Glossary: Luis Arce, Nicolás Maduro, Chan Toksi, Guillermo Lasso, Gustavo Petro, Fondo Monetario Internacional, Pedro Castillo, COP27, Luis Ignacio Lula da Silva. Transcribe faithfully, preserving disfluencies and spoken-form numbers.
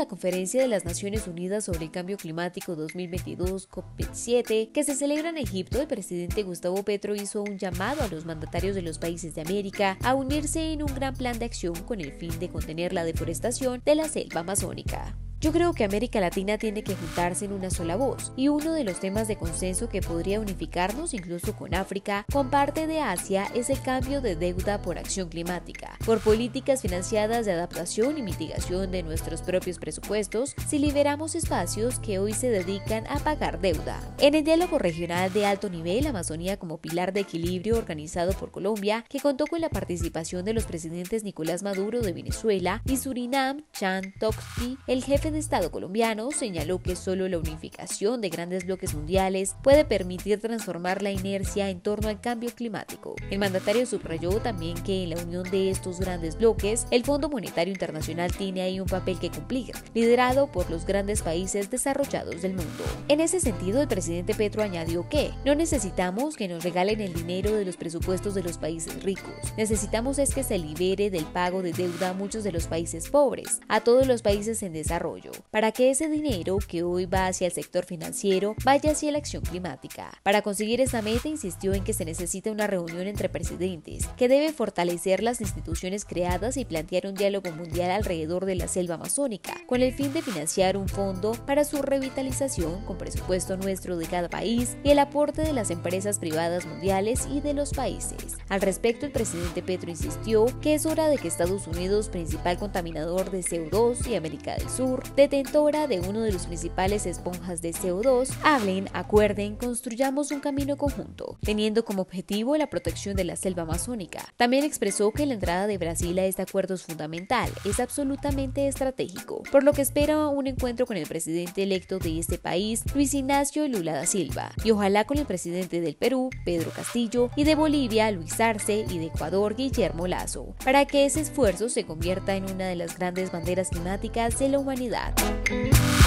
la Conferencia de las Naciones Unidas sobre el Cambio Climático dos mil veintidós, COP veintisiete, que se celebra en Egipto, el presidente Gustavo Petro hizo un llamado a los mandatarios de los países de América a unirse en un gran plan de acción con el fin de contener la deforestación de la selva amazónica. Yo creo que América Latina tiene que juntarse en una sola voz, y uno de los temas de consenso que podría unificarnos incluso con África, con parte de Asia, es el cambio de deuda por acción climática, por políticas financiadas de adaptación y mitigación de nuestros propios presupuestos, si liberamos espacios que hoy se dedican a pagar deuda. En el diálogo regional de alto nivel Amazonía como pilar de equilibrio organizado por Colombia, que contó con la participación de los presidentes Nicolás Maduro de Venezuela y Surinam, Chan Toksi, el jefe de Estado colombiano, señaló que solo la unificación de grandes bloques mundiales puede permitir transformar la inercia en torno al cambio climático. El mandatario subrayó también que en la unión de estos grandes bloques, el Fondo Monetario Internacional tiene ahí un papel que cumplir, liderado por los grandes países desarrollados del mundo. En ese sentido, el presidente Petro añadió que no necesitamos que nos regalen el dinero de los presupuestos de los países ricos, necesitamos es que se libere del pago de deuda a muchos de los países pobres, a todos los países en desarrollo, para que ese dinero que hoy va hacia el sector financiero vaya hacia la acción climática. Para conseguir esa meta insistió en que se necesita una reunión entre presidentes, que debe fortalecer las instituciones creadas y plantear un diálogo mundial alrededor de la selva amazónica, con el fin de financiar un fondo para su revitalización con presupuesto nuestro de cada país y el aporte de las empresas privadas mundiales y de los países. Al respecto, el presidente Petro insistió que es hora de que Estados Unidos, principal contaminador de C O dos y América del Sur, detentora de uno de los principales esponjas de C O dos, hablen, acuerden, construyamos un camino conjunto, teniendo como objetivo la protección de la selva amazónica. También expresó que la entrada de Brasil a este acuerdo es fundamental, es absolutamente estratégico, por lo que espera un encuentro con el presidente electo de este país, Luis Ignacio Lula da Silva, y ojalá con el presidente del Perú, Pedro Castillo, y de Bolivia, Luis Arce, y de Ecuador, Guillermo Lasso, para que ese esfuerzo se convierta en una de las grandes banderas climáticas de la humanidad. Thank you.